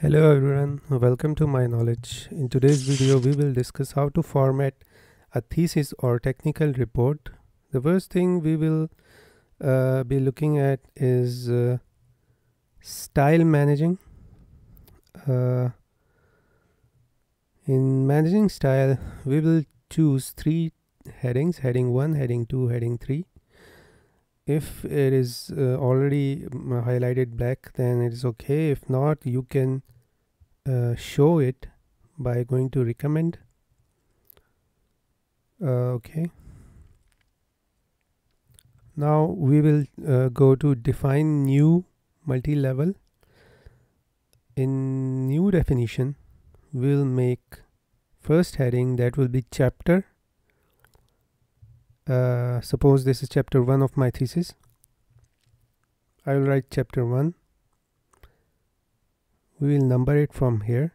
Hello everyone, welcome to My Knowledge. In today's video we will discuss how to format a thesis or technical report. The first thing we will be looking at is style managing. In managing style we will choose three headings: heading 1, heading 2, heading 3. If it is already highlighted black, then it is okay. If not, you can show it by going to recommend. Okay, now we will go to define new multi-level. In new definition we'll make first heading, that will be chapter. Suppose this is chapter 1 of my thesis. I will write chapter 1. We will number it from here,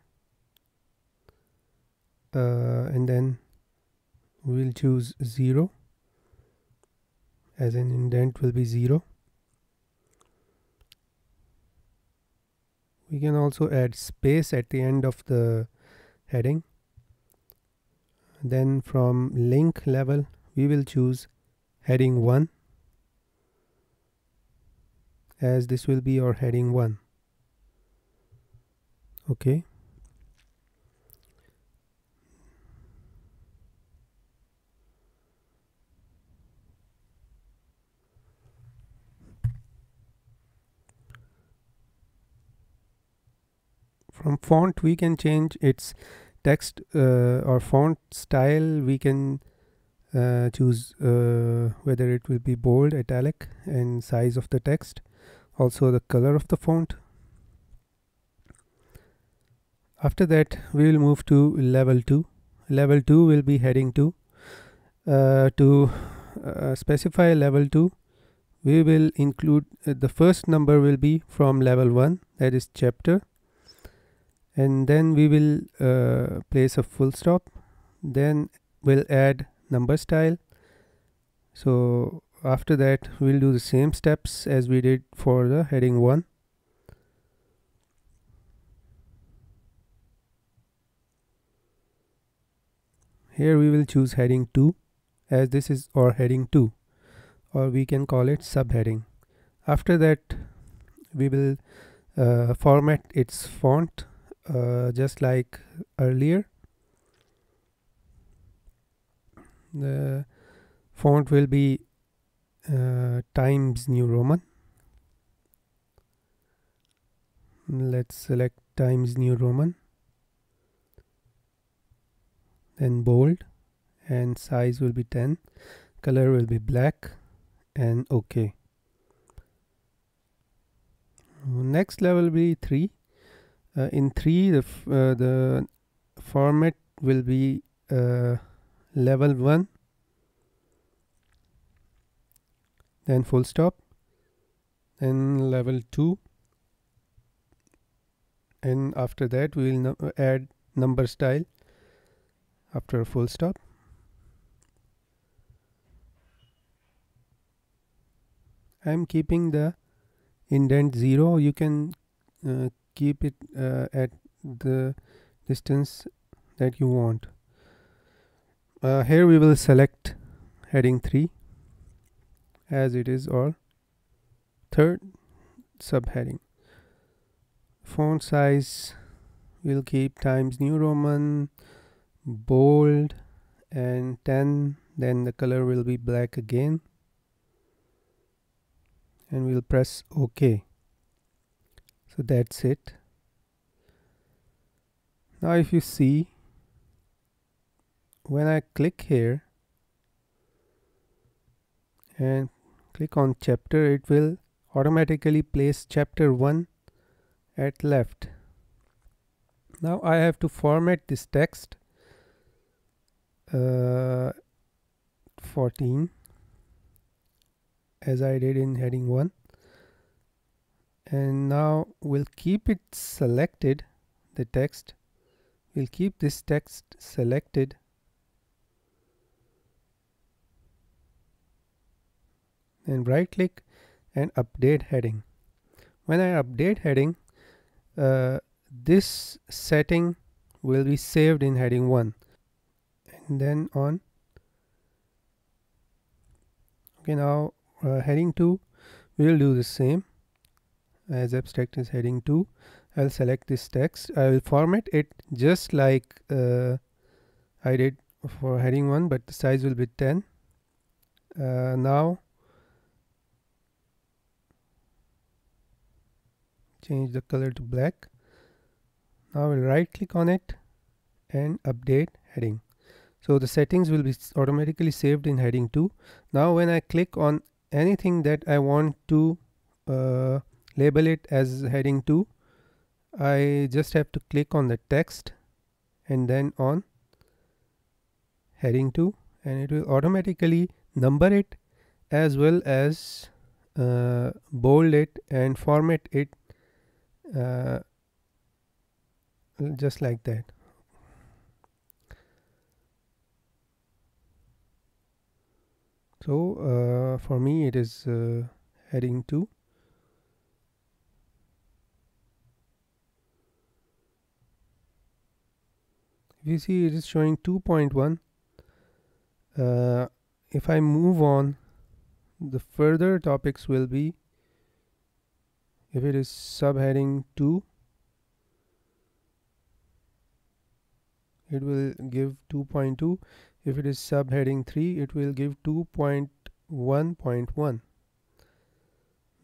and then we will choose 0 as an indent will be 0. We can also add space at the end of the heading. Then from link level we will choose heading 1, as this will be our heading 1. Okay, from font we can change its text or font style. We can choose whether it will be bold, italic, and size of the text, also the color of the font. After that we will move to level 2. Level 2 will be heading 2. To specify level 2 we will include the first number will be from level 1, that is chapter, and then we will place a full stop. Then we'll add number style. So after that we'll do the same steps as we did for the heading 1. Here we will choose heading 2, as this is our heading 2, or we can call it subheading. After that we will format its font just like earlier. The font will be Times New Roman. Let's select Times New Roman, then bold, and size will be 10, color will be black, and OK. Next level will be 3. In 3 the format will be level 1, then full stop, then level 2, and after that we will add number style after a full stop. I am keeping the indent 0. You can keep it at the distance that you want. Here we will select heading 3, as it is our third subheading. Font size we'll keep Times New Roman, bold, and 10, then the color will be black again, and we'll press OK. So that's it. Now if you see, when I click here and click on chapter, it will automatically place chapter 1 at left. Now I have to format this text 14 as I did in heading 1, and now we'll keep it selected. The text, we'll keep this text selected. Then right click and update heading. When I update heading, this setting will be saved in heading 1, and then on. Okay, now heading 2, we will do the same. As abstract is heading 2, I'll select this text. I will format it just like I did for heading 1, but the size will be 10. Now change the color to black. Now we'll right click on it and update heading. So the settings will be automatically saved in heading 2. Now when I click on anything that I want to label it as heading 2, I just have to click on the text and then on heading 2, and it will automatically number it as well as bold it and format it just like that. So for me it is heading 2. You see it is showing 2.1. If I move on, the further topics will be, if it is subheading 2, it will give 2.2. If it is subheading 3, it will give 2.1.1.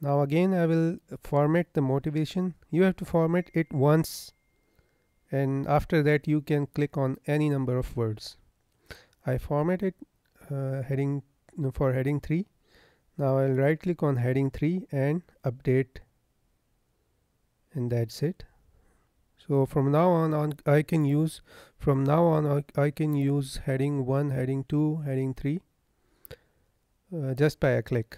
Now again I will format the motivation. You have to format it once, and after that you can click on any number of words. I format it for heading 3. Now I'll right click on heading 3 and update, and that's it. So from now on I can use, I can use heading 1, heading 2, heading 3 just by a click.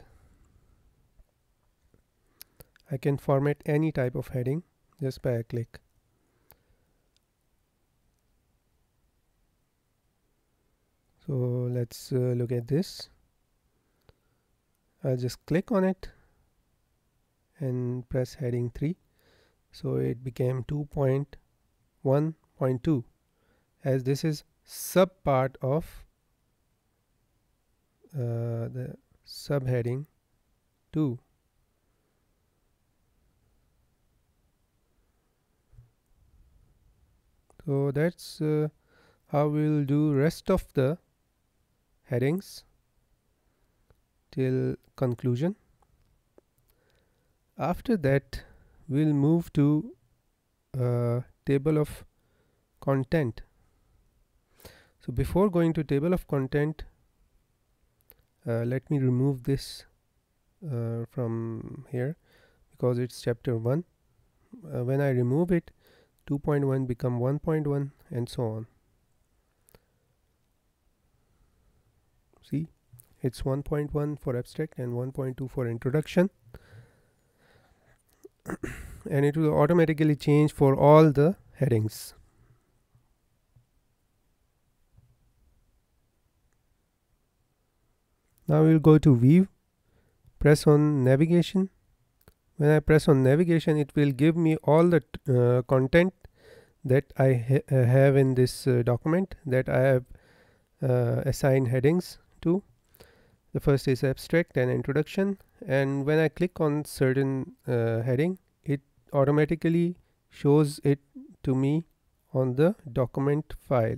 I can format any type of heading just by a click. So let's look at this. I'll just click on it and press heading 3. So it became 2.1.2, as this is subpart of the subheading 2. So that's how we'll do rest of the headings till conclusion. After that we'll move to table of content. So before going to table of content, let me remove this from here because it's chapter 1. When I remove it, 2.1 become 1.1 and so on. See, it's 1.1 for abstract and 1.2 for introduction. And it will automatically change for all the headings. Now we'll go to view, press on navigation. When I press on navigation, it will give me all the content that I have in this document, that I have assigned headings to. The first is abstract and introduction, and when I click on certain heading, it automatically shows it to me on the document file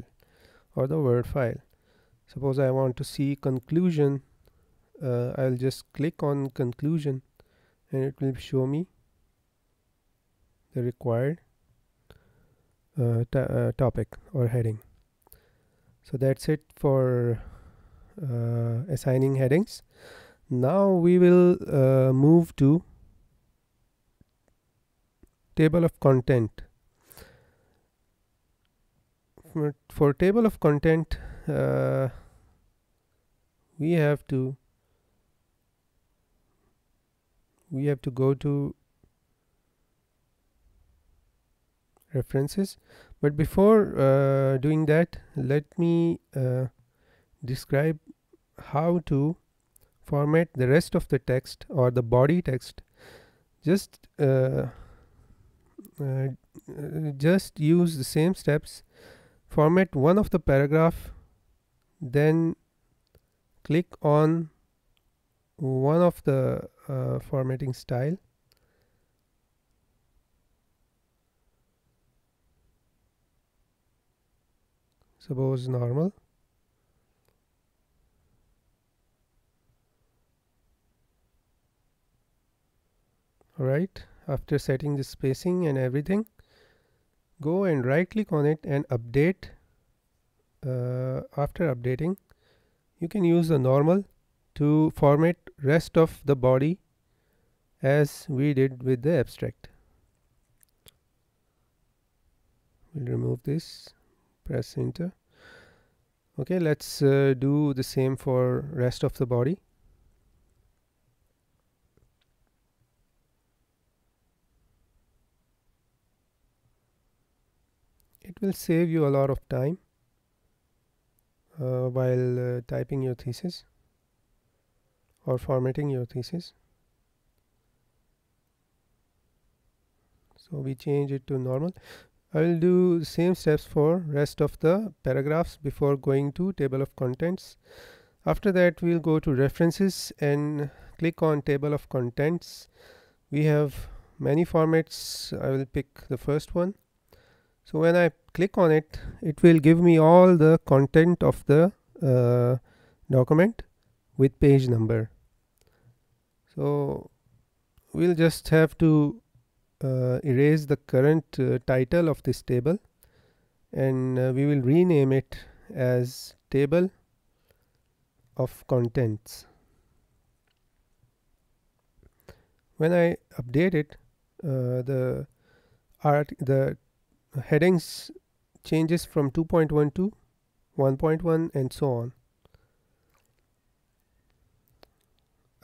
or the Word file. Suppose I want to see conclusion, I'll just click on conclusion and it will show me the required topic or heading. So that's it for assigning headings. Now we will move to table of content. For table of content, we have to go to references. But before doing that, let me describe how to format the rest of the text or the body text. Just just use the same steps. Format one of the paragraph, then click on one of the formatting style, suppose normal, alright. After setting the spacing and everything, go and right click on it and update. After updating, you can use the normal to format rest of the body as we did with the abstract. We'll remove this, press enter. Okay, let's do the same for rest of the body. It will save you a lot of time while typing your thesis or formatting your thesis. So we change it to normal. I will do the same steps for rest of the paragraphs before going to table of contents. After that, we'll go to references and click on table of contents. We have many formats. I will pick the first one. So when I click on it, it will give me all the content of the document with page number. So we'll just have to erase the current title of this table, and we will rename it as table of contents. When I update it, the headings changes from 2.1 to 1.1 and so on.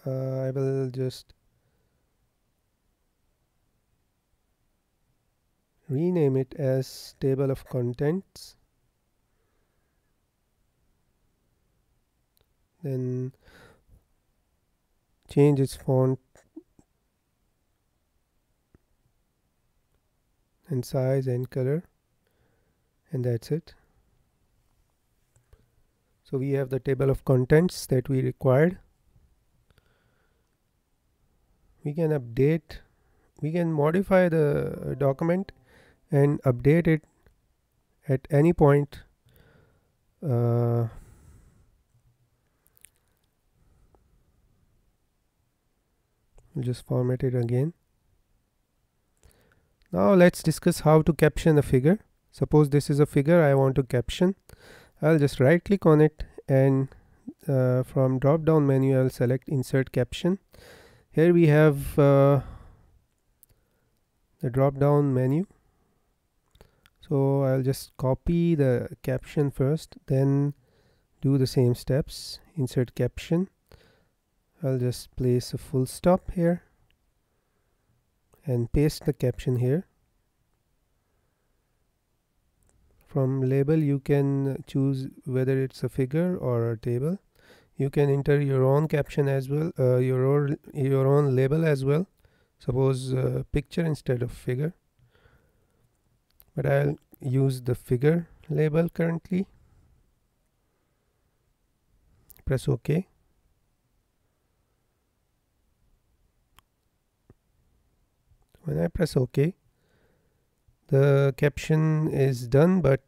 I will just rename it as table of contents. Then change its font and size and color, and that's it. So we have the table of contents that we required. We can update, we can modify the document and update it at any point we'll just format it again. Now let's discuss how to caption a figure. Suppose this is a figure I want to caption. I'll just right click on it and from drop down menu I'll select insert caption. Here we have the drop down menu. So I'll just copy the caption first, then do the same steps, insert caption. I'll just place a full stop here and paste the caption here. From label you can choose whether it's a figure or a table. You can enter your own caption as well, your own label as well. Suppose picture instead of figure, but I'll use the figure label currently. Press OK. When I press OK, the caption is done, but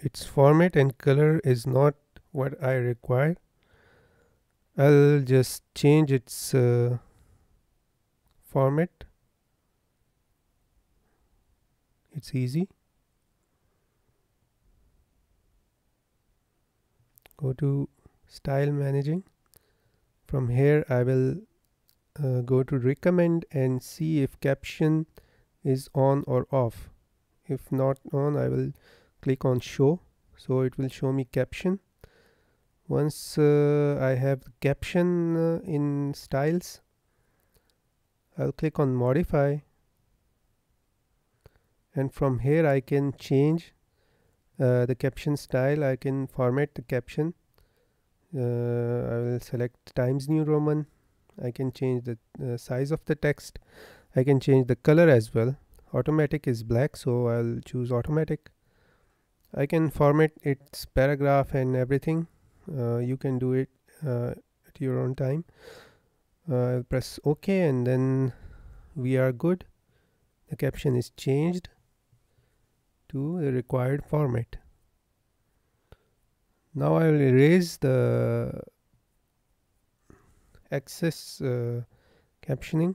its format and color is not what I require. I'll just change its format. It's easy. Go to style managing. From here I will go to recommend and see if caption is on or off. If not on, I will click on show, so it will show me caption. Once I have caption in styles, I'll click on modify, and from here I can change the caption style. I can format the caption. I will select Times New Roman. I can change the size of the text. I can change the color as well automatic is black, so I'll choose automatic. I can format its paragraph and everything. You can do it at your own time. I'll press OK, and then we are good. The caption is changed to the required format. Now I will erase the excess captioning.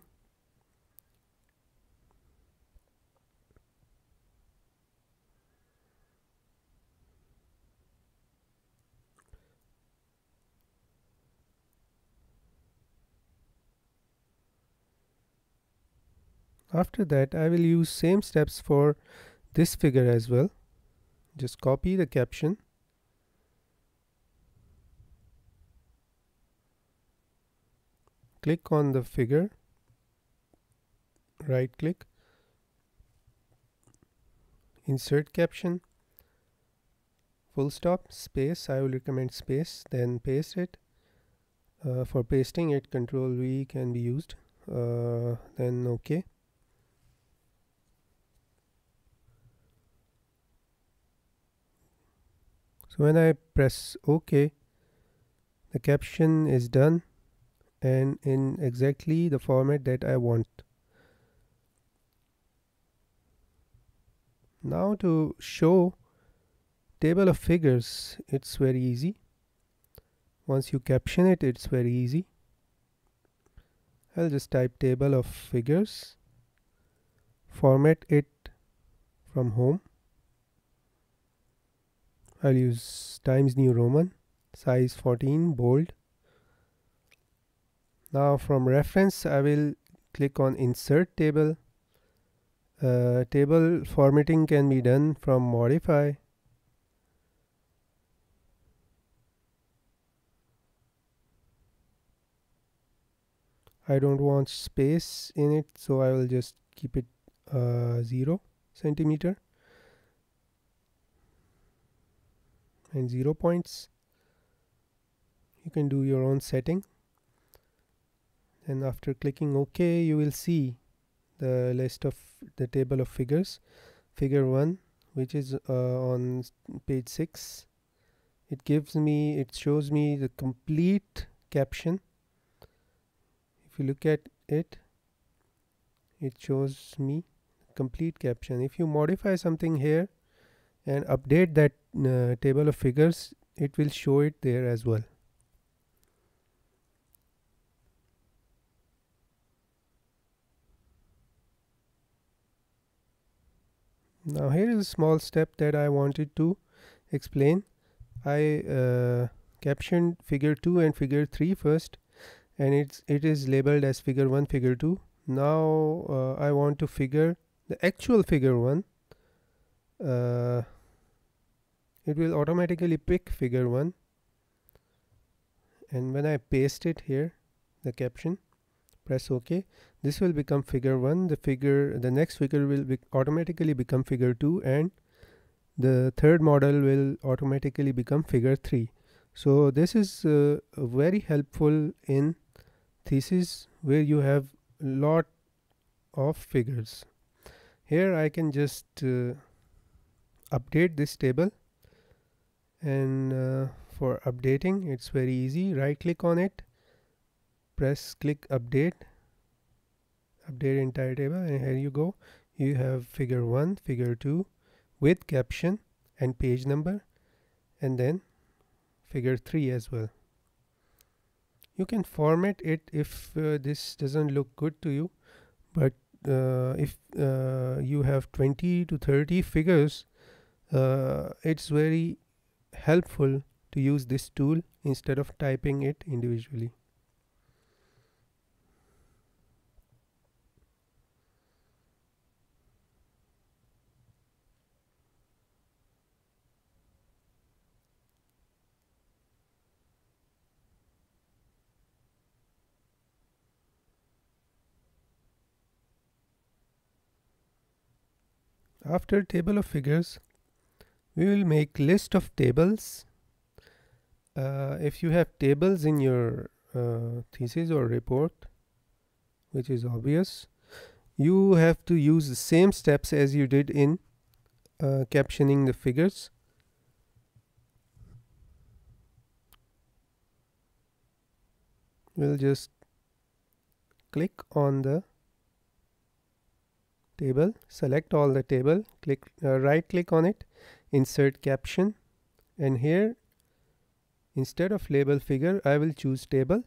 After that, I will use same steps for this figure as well. Just copy the caption. Click on the figure. Right click. Insert caption. Full stop, space. I will recommend space. Then paste it. For pasting it, Control V can be used. Then OK. When I press OK, the caption is done and in exactly the format that I want. Now to show table of figures, it's very easy. Once you caption it, it's very easy. I'll just type table of figures, format it from home. I'll use Times New Roman, size 14, bold. Now from reference, I will click on insert table. Table formatting can be done from modify. I don't want space in it, so I will just keep it 0 centimeter. And 0 points. You can do your own setting, and after clicking OK, you will see the list of the table of figures. Figure 1, which is on page 6, it shows me the complete caption. If you look at it, it shows me complete caption. If you modify something here and update that table of figures, it will show it there as well. Now here is a small step that I wanted to explain. I captioned figure 2 and figure 3 first, and it is labeled as figure 1, figure 2. Now I want to figure the actual figure 1. It will automatically pick figure 1, and when I paste it here, the caption, press OK, this will become figure 1. The next figure will automatically become figure 2, and the third model will automatically become figure 3. So this is very helpful in thesis where you have a lot of figures. Here I can just update this table, and for updating, it's very easy. Right click on it, press click update, update entire table, and here you go. You have figure 1, figure 2 with caption and page number, and then figure 3 as well. You can format it if this doesn't look good to you, but if you have 20 to 30 figures, it's very helpful to use this tool instead of typing it individually. After table of figures, we will make list of tables. If you have tables in your thesis or report, which is obvious, you have to use the same steps as you did in captioning the figures. We'll just click on the table, select all the table, click right click on it, insert caption, and here instead of label figure I will choose table.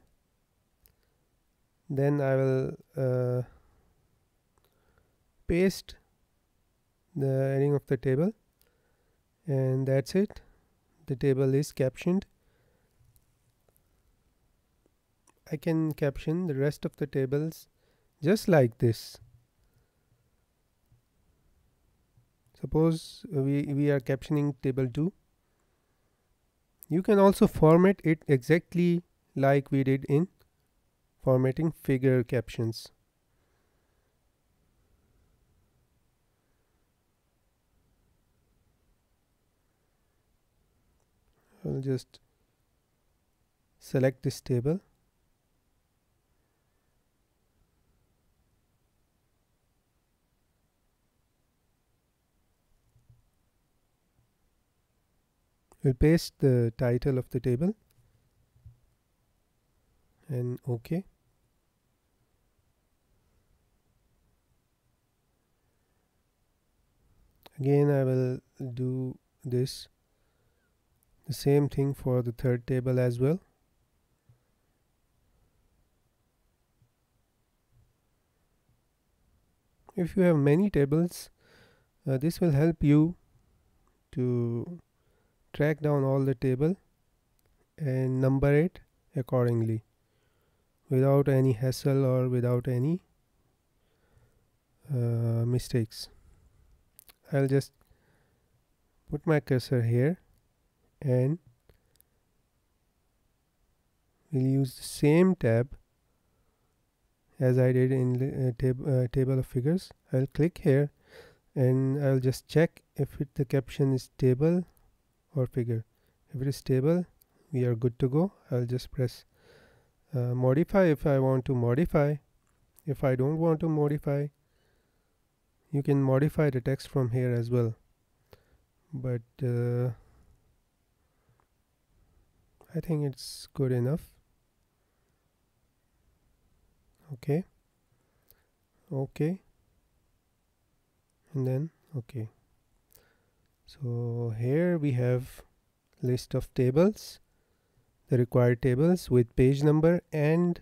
Then I will paste the heading of the table, and that's it. The table is captioned. I can caption the rest of the tables just like this. Suppose we are captioning table 2. You can also format it exactly like we did in formatting figure captions. I'll just select this table. We'll paste the title of the table and OK. Again, I will do this, the same thing for the third table as well. If you have many tables, this will help you to track down all the table and number it accordingly without any hassle or without any mistakes. I'll just put my cursor here and we'll use the same tab as I did in table of figures. I'll click here and I'll just check if the caption is table or figure. If it is table, we are good to go. I'll just press modify if I want to modify. If I don't want to modify, you can modify the text from here as well, but I think it's good enough. OK, and then OK. So here we have list of tables, the required tables with page number and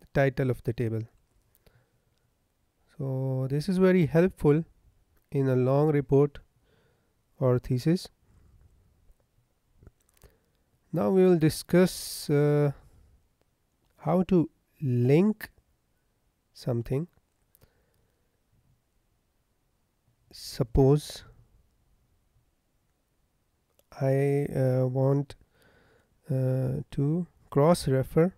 the title of the table. So this is very helpful in a long report or thesis. Now we will discuss how to link something. Suppose I want to cross-refer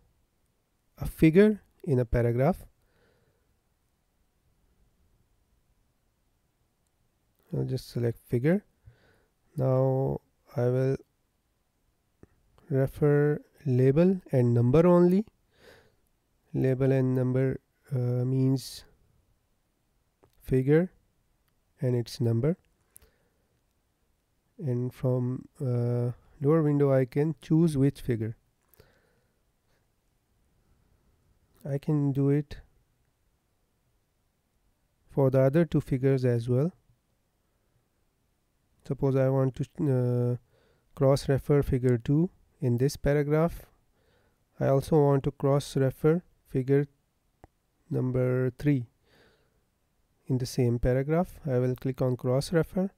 a figure in a paragraph. I'll just select figure. Now I will refer label and number only. Label and number means figure and its number. And from lower window I can choose which figure. I can do it for the other two figures as well. Suppose I want to cross-refer figure 2 in this paragraph. I also want to cross-refer figure number 3 in the same paragraph. I will click on cross-refer.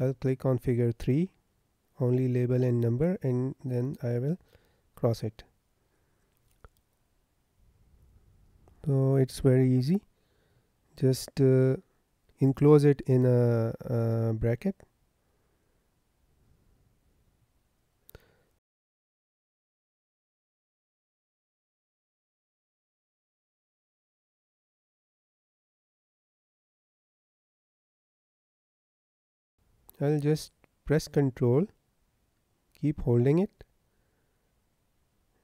I'll click on figure 3, only label and number, and then I will cross it. So it's very easy. Just enclose it in a bracket. I'll just press Ctrl, keep holding it,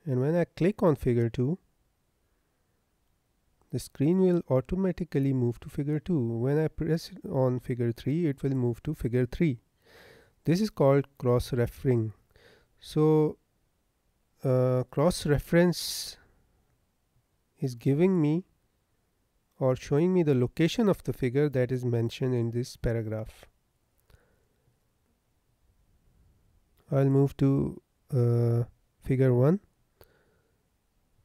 and when I click on figure 2, the screen will automatically move to figure 2. When I press on figure 3, it will move to figure 3. This is called cross-referring. So cross-reference is giving me or showing me the location of the figure that is mentioned in this paragraph. I'll move to figure 1,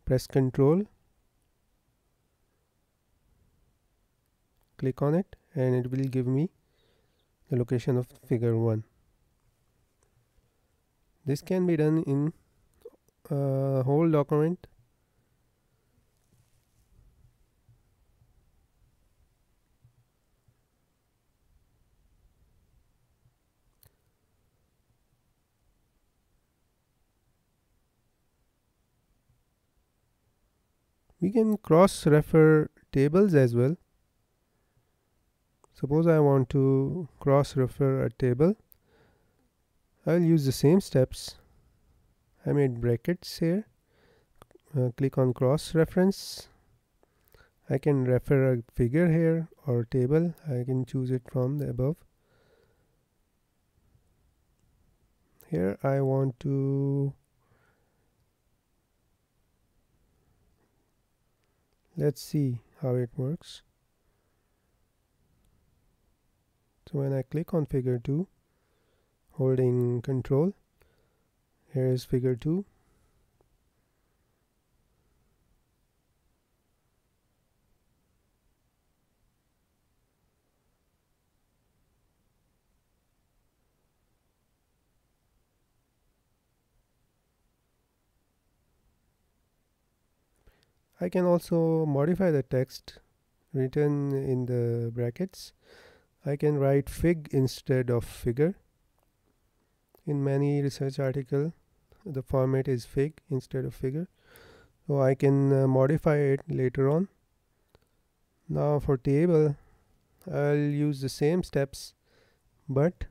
press Ctrl, click on it, and it will give me the location of figure 1. This can be done in whole document. We can cross-refer tables as well. Suppose I want to cross-refer a table. I'll use the same steps. I made brackets here. Click on cross-reference. I can refer a figure here or table. I can choose it from the above. Here I want to, let's see how it works. So when I click on figure 2, holding Control, here is figure 2. I can also modify the text written in the brackets. I can write fig instead of figure. In many research articles, the format is fig instead of figure. So I can modify it later on. Now for table, I'll use the same steps, but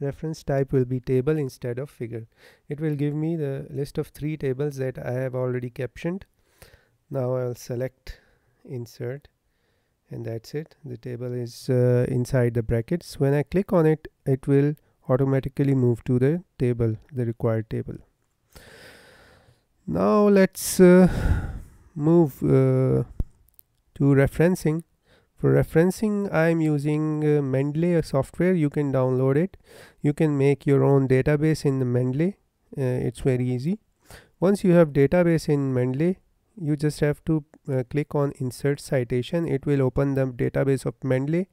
reference type will be table instead of figure. It will give me the list of 3 tables that I have already captioned. Now I'll select insert, and that's it. The table is inside the brackets. When I click on it, it will automatically move to the table, the required table. Now let's move to referencing. For referencing, I'm using Mendeley software. You can download it. You can make your own database in the Mendeley. It's very easy. Once you have database in Mendeley, you just have to click on insert citation. It will open the database of Mendeley.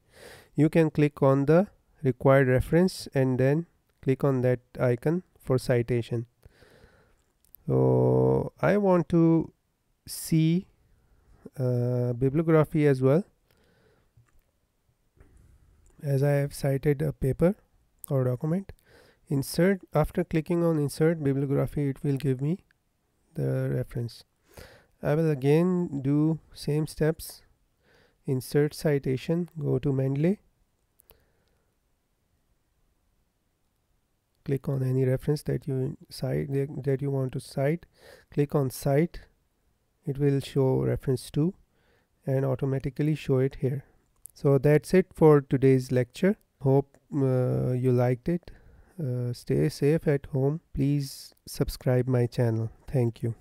You can click on the required reference and then click on that icon for citation. So I want to see bibliography as well, as I have cited a paper or document. Insert, after clicking on insert bibliography, it will give me the reference. I will again do same steps. Insert citation, go to Mendeley, click on any reference that you cite, that you want to cite, click on cite. It will show reference to and automatically show it here. So that's it for today's lecture. Hope you liked it. Stay safe at home. Please subscribe my channel. Thank you.